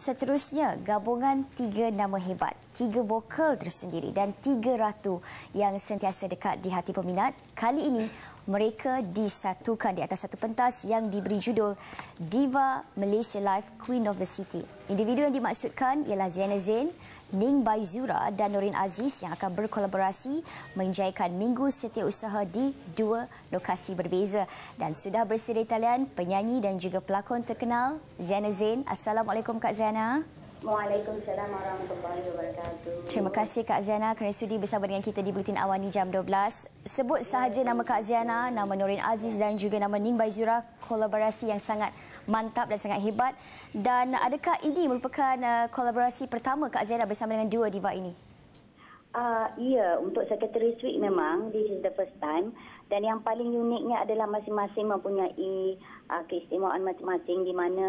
Seterusnya, gabungan tiga nama hebat, tiga vokal tersendiri dan tiga ratu yang sentiasa dekat di hati peminat. Kali ini, mereka disatukan di atas satu pentas yang diberi judul Diva Malaysia Live Queen of the City. Individu yang dimaksudkan ialah Ziana Zain, Ning Baizura dan Noryn Aziz yang akan berkolaborasi menjayakan Minggu Setiausaha di dua lokasi berbeza. Dan sudah bersedia talian penyanyi dan juga pelakon terkenal Ziana Zain. Assalamualaikum Kak Ziana. Waalaikumsalam warahmatullahi wabarakatuh. Terima kasih Kak Ziana kerana sudi bersama dengan kita di Buletin Awani jam 12. Sebut sahaja nama Kak Ziana, nama Noryn Aziz dan juga nama Ning Baizura, kolaborasi yang sangat mantap dan sangat hebat. Dan adakah ini merupakan kolaborasi pertama Kak Ziana bersama dengan dua diva ini? Ya, untuk Secretary Suite memang this is the first time, dan yang paling uniknya adalah masing-masing mempunyai keistimewaan masing-masing, di mana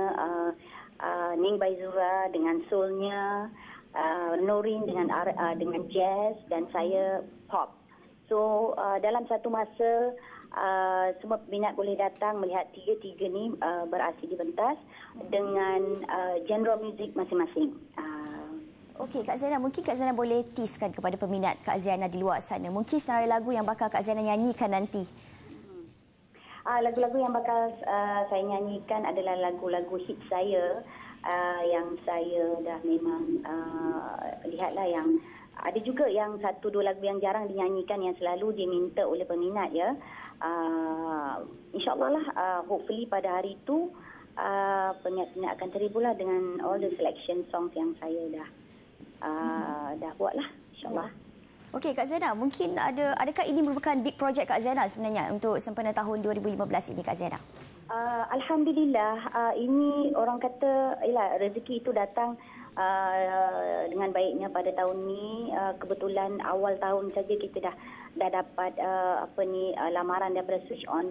Ning Baizura dengan soulnya, Noryn dengan jazz dan saya pop. So dalam satu masa semua peminat boleh datang melihat tiga-tiga ni beraksi di pentas dengan genre muzik masing-masing. Okey, Kak Ziana, mungkin Kak Ziana boleh teaskan kepada peminat Kak Ziana di luar sana. Mungkin senarai lagu yang bakal Kak Ziana nyanyikan nanti. Lagu-lagu yang bakal saya nyanyikan adalah lagu-lagu hit saya yang saya dah memang lihatlah, yang ada juga yang satu dua lagu yang jarang dinyanyikan yang selalu diminta oleh peminat ya. InsyaAllah lah, hopefully pada hari itu peminat-peminat akan teribulah dengan all the selection songs yang saya dah buatlah, insyaAllah. Okey Kak Ziana, mungkin adakah ini merupakan big project Kak Ziana sebenarnya untuk sempena tahun 2015 ini Kak Ziana? Alhamdulillah, ini orang kata rezeki itu datang dengan baiknya pada tahun ni. Kebetulan awal tahun saja kita dah dapat lamaran daripada Switch On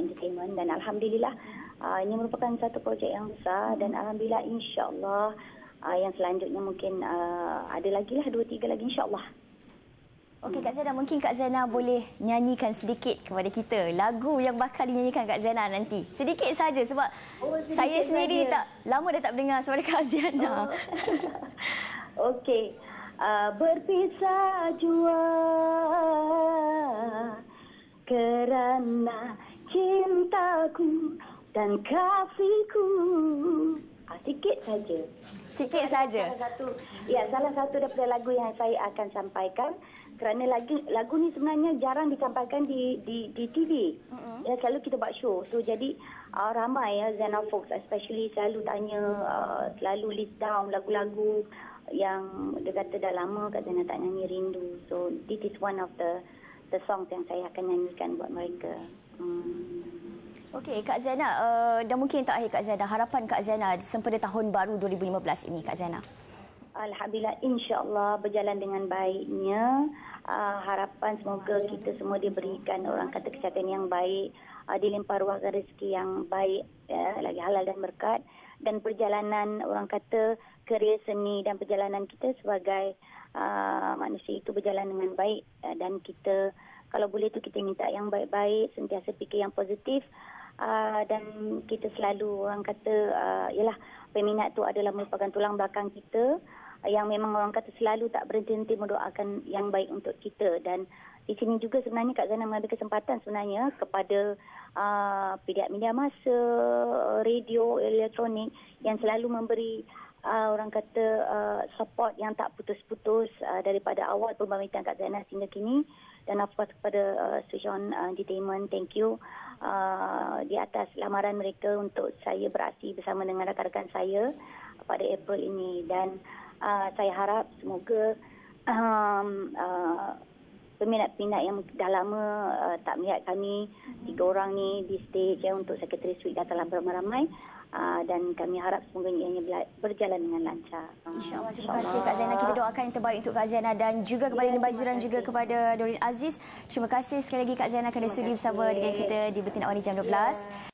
Entertainment, dan alhamdulillah ini merupakan satu projek yang besar dan alhamdulillah insya-Allah yang selanjutnya mungkin ada lagi lah 2-3 lagi insya-Allah. Okey Kak Ziana, mungkin Kak Ziana boleh nyanyikan sedikit kepada kita lagu yang bakal dinyanyikan Kak Ziana nanti. Sedikit saja sebab saya sendiri tak lama dah tak mendengar suara Kak Ziana. Okey. Berpisah jua kerana cintaku dan kasihku. Sikit saja. Sikit saja. Salah satu daripada lagu yang saya akan sampaikan. Kerana lagu ni sebenarnya jarang disampaikan di TV. Ya, selalu kita buat show. So jadi ramai ya Zana folks especially selalu tanya, selalu list down lagu-lagu yang dia kata dah lama Kak Zana tak nyanyi, rindu. So this is one of the songs yang saya akan nyanyikan buat mereka. Okey Kak Ziana, dan mungkin terakhir Kak Ziana, harapan Kak Ziana sempena tahun baru 2015 ini Kak Ziana. Alhamdulillah, insya-Allah berjalan dengan baiknya. Harapan semoga kita semua diberikan orang kata kesihatan yang baik, dilimpah ruahkan rezeki yang baik, lagi halal dan berkat, dan perjalanan orang kata kerjaya seni dan perjalanan kita sebagai manusia itu berjalan dengan baik, dan kita kalau boleh tu kita minta yang baik-baik, sentiasa fikir yang positif, dan kita selalu orang kata peminat tu adalah merupakan tulang belakang kita, yang memang orang kata selalu tak berhenti-henti mendoakan yang baik untuk kita. Dan di sini juga sebenarnya Kak Ziana mengambil kesempatan sebenarnya kepada pihak media masa, radio, elektronik yang selalu memberi orang kata support yang tak putus-putus daripada awal pemerintahan Kak Ziana sehingga kini, dan of course kepada Switch On Entertainment, thank you di atas lamaran mereka untuk saya beraksi bersama dengan rakan-rakan saya pada April ini. Dan saya harap semoga peminat-peminat yang dah lama tak melihat kami tiga orang ni di stage ya, untuk Secretary Suite datang ramai-ramai, dan kami harap semoga ianya berjalan dengan lancar. InsyaAllah, terima kasih Kak Ziana. Kita doakan yang terbaik untuk Kak Ziana dan juga kepada Ning Baizura dan juga kepada Noryn Aziz. Terima kasih sekali lagi Kak Ziana kerana sudi bersama dengan kita di Buletin Awani jam 12.